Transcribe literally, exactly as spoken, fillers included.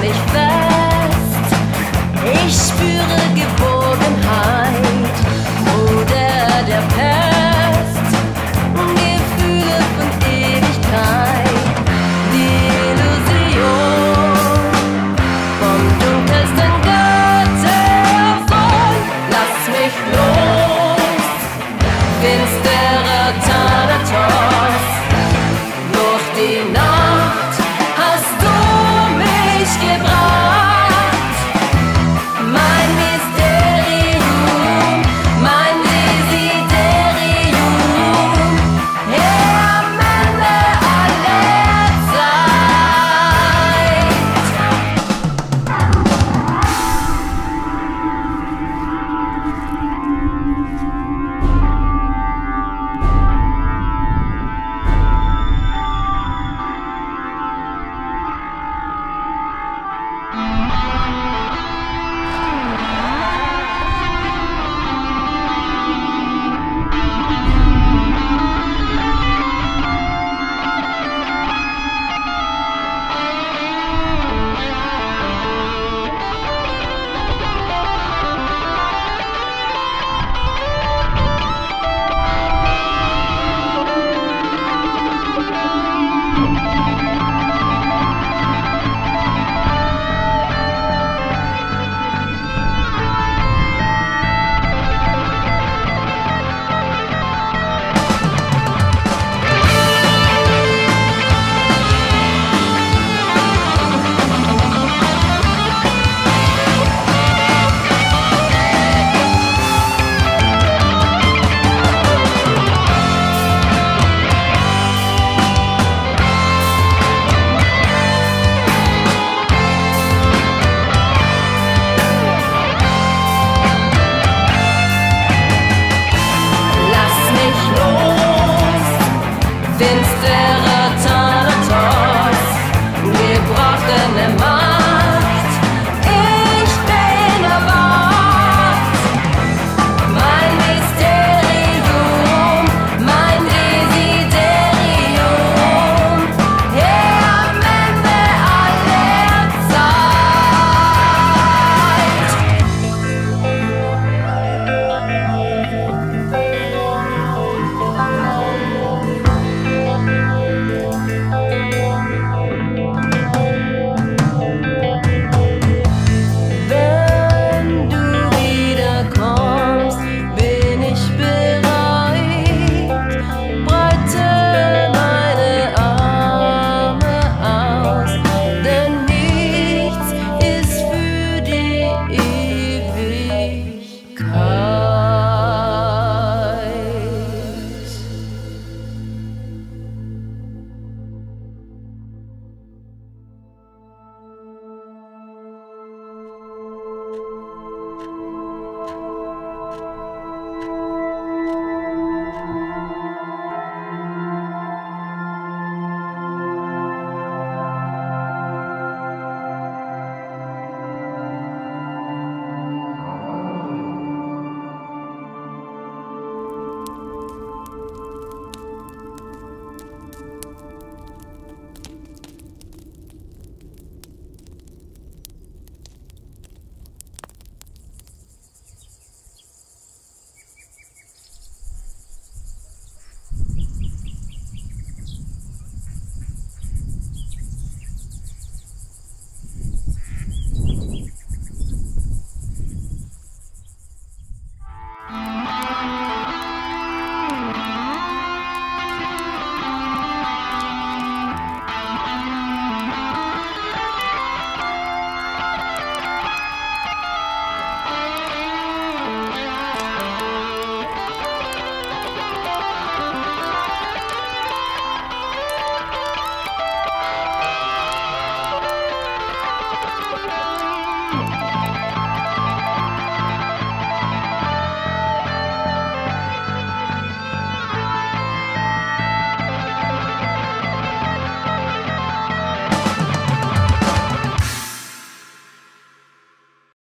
Mich fest, ich spüre Geborgenheit oder der Pest, Gefühle von Ewigkeit, die Illusion vom dunkelsten Götterwohl. Lass mich los, finsterer Thanatos, durch die Nacht.